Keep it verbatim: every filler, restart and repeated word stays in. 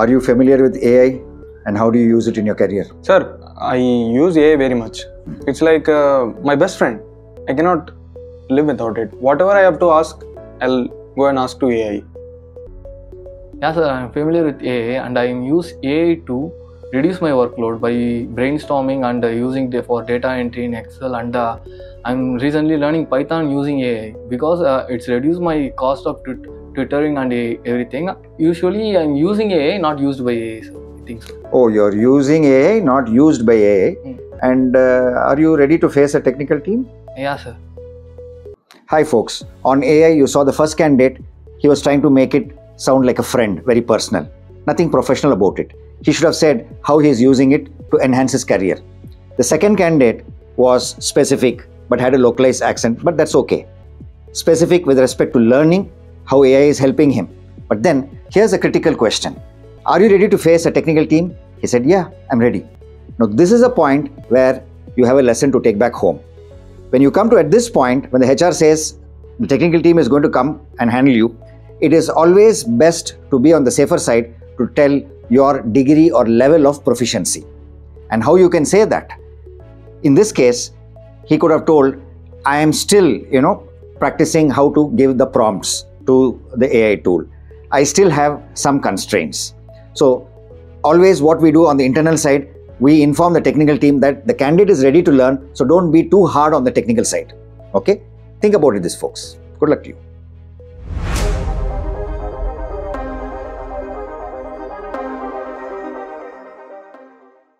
Are you familiar with A I and how do you use it in your career? Sir, I use A I very much. It's like uh, my best friend. I cannot live without it. Whatever I have to ask, I'll go and ask to A I. Yeah sir, I am familiar with A I and I use A I to reduce my workload by brainstorming and uh, using it for data entry in Excel, and uh, I am recently learning Python using A I because uh, it's reduced my cost of Twitter. Twittering and everything. Usually I'm using A I, not used by A I, so I think so. Oh, you're using A I, not used by A I. Mm. And uh, are you ready to face a technical team? Yeah, sir. Hi folks, on A I you saw the first candidate, he was trying to make it sound like a friend, very personal. Nothing professional about it. He should have said how he is using it to enhance his career. The second candidate was specific but had a localized accent, but that's okay. Specific with respect to learning, how A I is helping him. But then, here's a critical question. Are you ready to face a technical team? He said, yeah, I'm ready. Now, this is a point where you have a lesson to take back home. When you come to at this point, when the H R says the technical team is going to come and handle you, it is always best to be on the safer side to tell your degree or level of proficiency. And how you can say that? In this case, he could have told, I am still, you know, practicing how to give the prompts to the A I tool. I still have some constraints. So always what we do on the internal side, we inform the technical team that the candidate is ready to learn, so don't be too hard on the technical side. Okay? Think about it, this folks. Good luck to you.